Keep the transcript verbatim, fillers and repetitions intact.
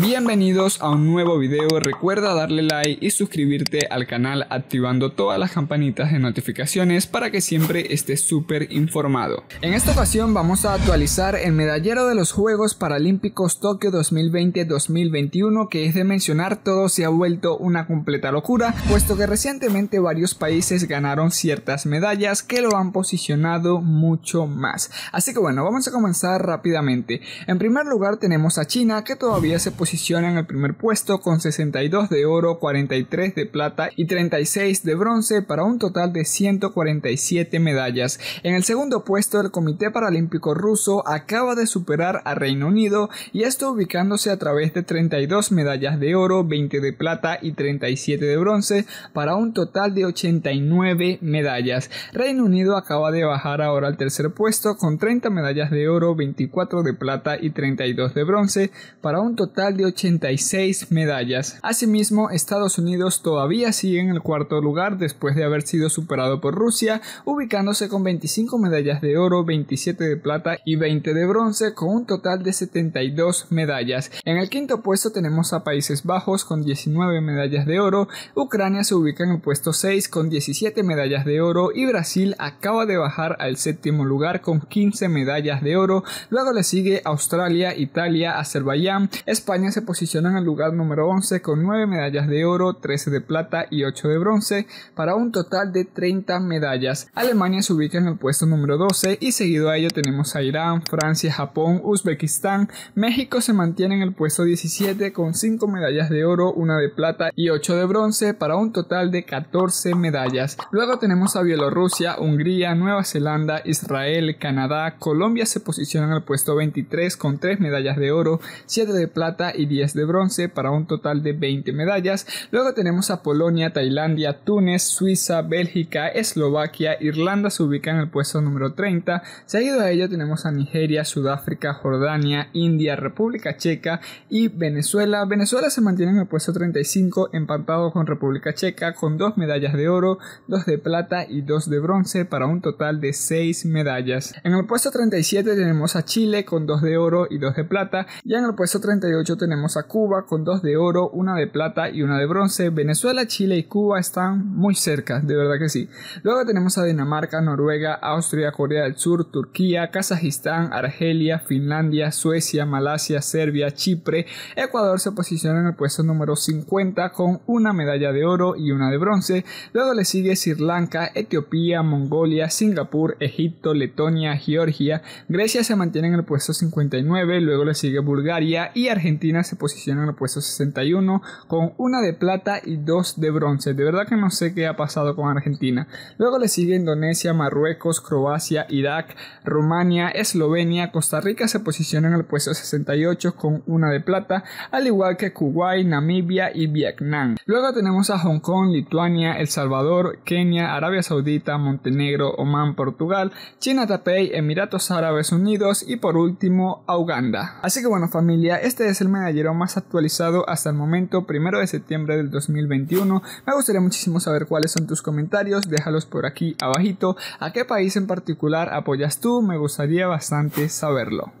Bienvenidos a un nuevo video, recuerda darle like y suscribirte al canal activando todas las campanitas de notificaciones para que siempre estés súper informado. En esta ocasión vamos a actualizar el medallero de los Juegos Paralímpicos Tokio dos mil veinte dos mil veintiuno, que es de mencionar, todo se ha vuelto una completa locura, puesto que recientemente varios países ganaron ciertas medallas que lo han posicionado mucho más. Así que bueno, vamos a comenzar rápidamente. En primer lugar tenemos a China, que todavía se puede posiciona en el primer puesto con sesenta y dos de oro, cuarenta y tres de plata y treinta y seis de bronce, para un total de ciento cuarenta y siete medallas. En el segundo puesto, el Comité Paralímpico Ruso acaba de superar a Reino Unido y está ubicándose a través de treinta y dos medallas de oro, veinte de plata y treinta y siete de bronce, para un total de ochenta y nueve medallas. Reino Unido acaba de bajar ahora al tercer puesto con treinta medallas de oro, veinticuatro de plata y treinta y dos de bronce, para un total de de ochenta y seis medallas. Asimismo, Estados Unidos todavía sigue en el cuarto lugar después de haber sido superado por Rusia, ubicándose con veinticinco medallas de oro, veintisiete de plata y veinte de bronce, con un total de setenta y dos medallas. En el quinto puesto tenemos a Países Bajos con diecinueve medallas de oro, Ucrania se ubica en el puesto seis con diecisiete medallas de oro y Brasil acaba de bajar al séptimo lugar con quince medallas de oro. Luego le sigue Australia, Italia, Azerbaiyán, España se posiciona en el lugar número once con nueve medallas de oro, trece de plata y ocho de bronce, para un total de treinta medallas. Alemania se ubica en el puesto número doce y seguido a ello tenemos a Irán, Francia, Japón, Uzbekistán. México se mantiene en el puesto diecisiete con cinco medallas de oro, una de plata y ocho de bronce, para un total de catorce medallas. Luego tenemos a Bielorrusia, Hungría, Nueva Zelanda, Israel, Canadá. Colombia se posiciona en el puesto veintitrés con tres medallas de oro, siete de plata y diez de bronce, para un total de veinte medallas. Luego tenemos a Polonia, Tailandia, Túnez, Suiza, Bélgica, Eslovaquia. Irlanda se ubica en el puesto número treinta. Seguido a ello tenemos a Nigeria, Sudáfrica, Jordania, India, República Checa y Venezuela. Venezuela se mantiene en el puesto treinta y cinco, empatado con República Checa, con dos medallas de oro, dos de plata y dos de bronce, para un total de seis medallas. En el puesto treinta y siete tenemos a Chile con dos de oro y dos de plata. Ya en el puesto treinta y ocho tenemos a Cuba con dos de oro, una de plata y una de bronce. Venezuela, Chile y Cuba están muy cerca, de verdad que sí. Luego tenemos a Dinamarca, Noruega, Austria, Corea del Sur, Turquía, Kazajistán, Argelia, Finlandia, Suecia, Malasia, Serbia, Chipre. Ecuador se posiciona en el puesto número cincuenta con una medalla de oro y una de bronce. Luego le sigue Sri Lanka, Etiopía, Mongolia, Singapur, Egipto, Letonia, Georgia. Grecia se mantiene en el puesto cincuenta y nueve, luego le sigue Bulgaria y Argentina se posiciona en el puesto sesenta y uno con una de plata y dos de bronce. De verdad que no sé qué ha pasado con Argentina. Luego le sigue Indonesia, Marruecos, Croacia, Irak, Rumania, Eslovenia. Costa Rica se posiciona en el puesto sesenta y ocho con una de plata, al igual que Kuwait, Namibia y Vietnam. Luego tenemos a Hong Kong, Lituania, El Salvador, Kenia, Arabia Saudita, Montenegro, Omán, Portugal, China Taipei, Emiratos Árabes Unidos y por último a Uganda. Así que bueno familia, este es el medallero más actualizado hasta el momento, primero de septiembre del dos mil veintiuno. Me gustaría muchísimo saber cuáles son tus comentarios, déjalos por aquí abajito. ¿A qué país en particular apoyas tú? Me gustaría bastante saberlo.